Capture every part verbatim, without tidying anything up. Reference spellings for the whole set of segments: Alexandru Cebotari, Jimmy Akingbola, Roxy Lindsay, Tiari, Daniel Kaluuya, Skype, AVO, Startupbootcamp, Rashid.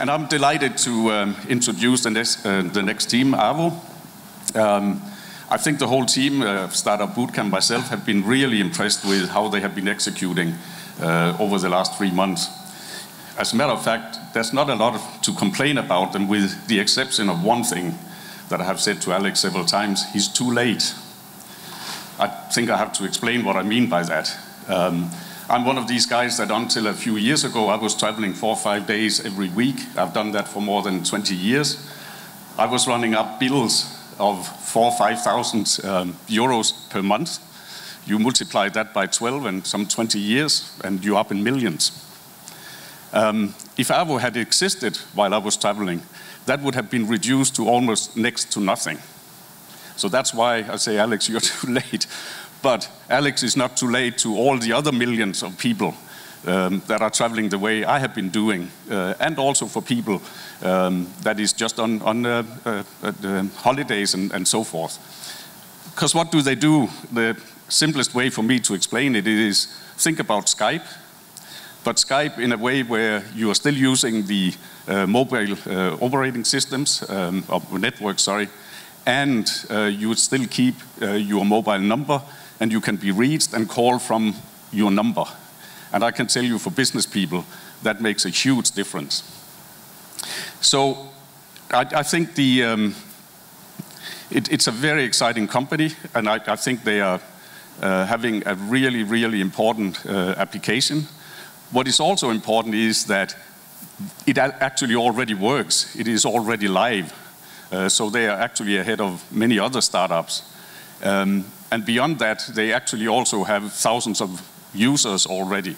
And I'm delighted to um, introduce the next, uh, the next team, A V O. Um, I think the whole team, uh, Startup Bootcamp, myself, have been really impressed with how they have been executing uh, over the last three months. As a matter of fact, there's not a lot to complain about them, with the exception of one thing that I have said to Alex several times: he's too late. I think I have to explain what I mean by that. Um, I'm one of these guys that until a few years ago, I was traveling four or five days every week. I've done that for more than twenty years. I was running up bills of four or five thousand um, euros per month. You multiply that by twelve and some twenty years, and you're up in millions. Um, if A V O had existed while I was traveling, that would have been reduced to almost next to nothing. So that's why I say, Alex, you're too late. But Alex is not too late to all the other millions of people um, that are traveling the way I have been doing, uh, and also for people um, that is just on, on uh, uh, uh, holidays and, and so forth. Because what do they do? The simplest way for me to explain it is, think about Skype. But Skype in a way where you are still using the uh, mobile uh, operating systems, um, or network, sorry, and uh, you would still keep uh, your mobile number, and you can be reached and call from your number. And I can tell you, for business people, that makes a huge difference. So I, I think the, um, it, it's a very exciting company, and I, I think they are uh, having a really, really important uh, application. What is also important is that it actually already works. It is already live. Uh, so they are actually ahead of many other startups. Um, and beyond that, they actually also have thousands of users already.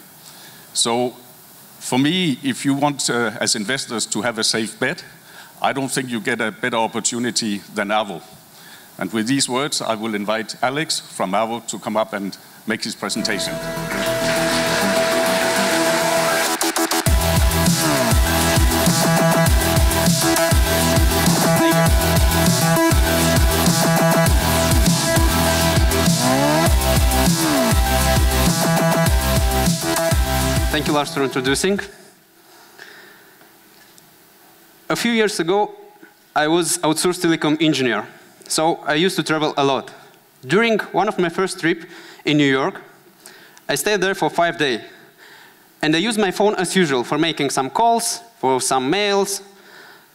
So for me, if you want uh, as investors to have a safe bet, I don't think you get a better opportunity than A V O. And with these words, I will invite Alex from A V O to come up and make his presentation. Thank you, Lars, for introducing. A few years ago, I was an outsourced telecom engineer, so I used to travel a lot. During one of my first trips in New York, I stayed there for five days, and I used my phone as usual for making some calls, for some mails,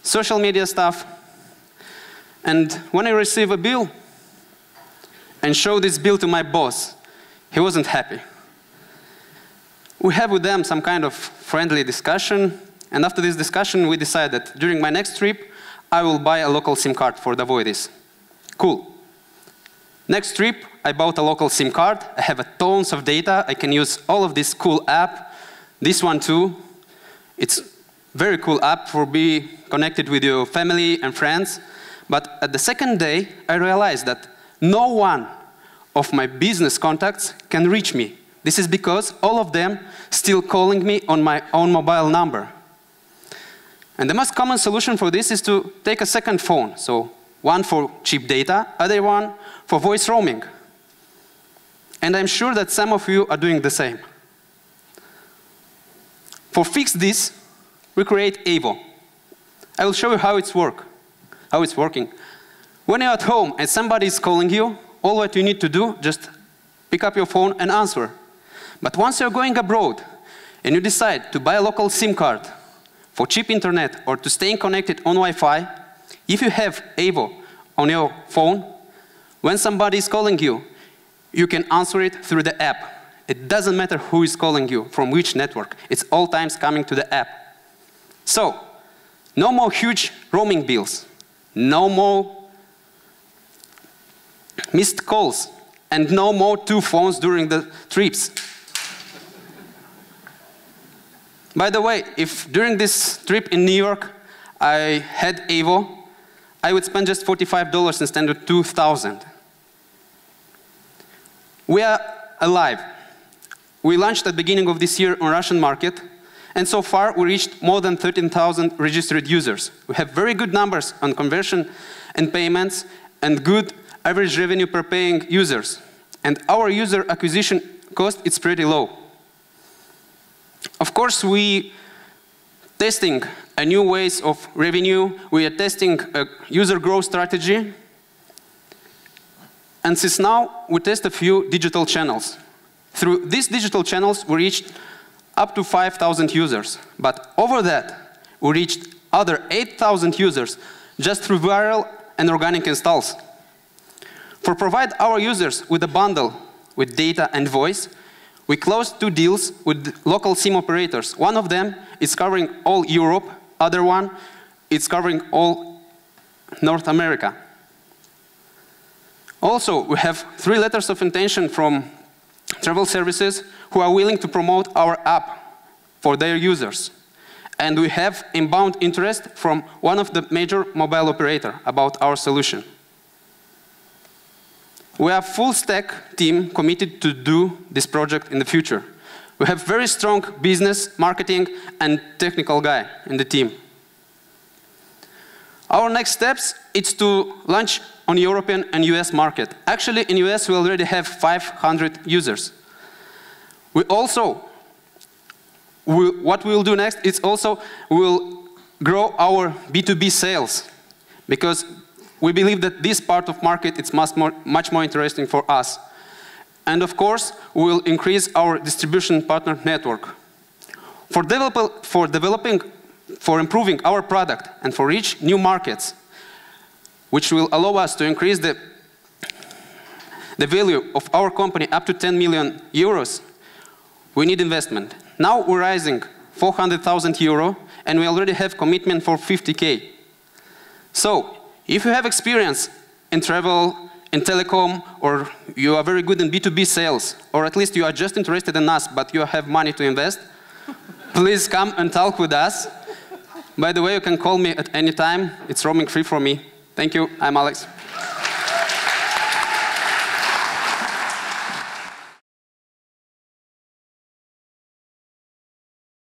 social media stuff. And when I received a bill and showed this bill to my boss, he wasn't happy. We had with them some kind of friendly discussion, and after this discussion we decided that during my next trip I will buy a local SIM card for the Voidis. Cool. Next trip I bought a local SIM card. I have a tons of data. I can use all of this cool app. This one too. It's very cool app for be connected with your family and friends. But at the second day I realized that no one of my business contacts can reach me. This is because all of them still calling me on my own mobile number. And the most common solution for this is to take a second phone. So one for cheap data, other one for voice roaming. And I'm sure that some of you are doing the same. For fix this, we create A V O. I will show you how it's work, how it's working. When you're at home and somebody is calling you, all what you need to do, just pick up your phone and answer. But once you're going abroad and you decide to buy a local SIM card for cheap internet or to stay connected on Wi-Fi, if you have A V O on your phone, when somebody is calling you, you can answer it through the app. It doesn't matter who is calling you, from which network. It's all times coming to the app. So, no more huge roaming bills, no more missed calls, and no more two phones during the trips. By the way, if during this trip in New York I had A V O, I would spend just forty-five dollars instead of two thousand dollars. We are alive. We launched at the beginning of this year on Russian market, and so far we reached more than thirteen thousand registered users. We have very good numbers on conversion and payments, and good average revenue per paying users. And our user acquisition cost is pretty low. Of course, we testing a new ways of revenue. We are testing a user growth strategy. And since now, we test a few digital channels. Through these digital channels, we reached up to five thousand users. But over that, we reached other eight thousand users just through viral and organic installs. For provide our users with a bundle with data and voice, we closed two deals with local SIM operators. One of them is covering all Europe. Other one is covering all North America. Also, we have three letters of intention from travel services who are willing to promote our app for their users. And we have inbound interest from one of the major mobile operators about our solution. We are a full stack team committed to do this project in the future. We have very strong business, marketing, and technical guy in the team. Our next steps is to launch on European and U S market. Actually, in U S we already have five hundred users. We also, we, what we will do next is also we will grow our B two B sales, because we believe that this part of market is much more, much more interesting for us. And of course, we will increase our distribution partner network. For, develop, for developing for improving our product and for reach new markets, which will allow us to increase the, the value of our company up to ten million euros, we need investment. Now we're raising four hundred thousand euro, and we already have commitment for fifty K. So, if you have experience in travel, in telecom, or you are very good in B two B sales, or at least you are just interested in us, but you have money to invest, please come and talk with us. By the way, you can call me at any time. It's roaming free for me. Thank you. I'm Alex.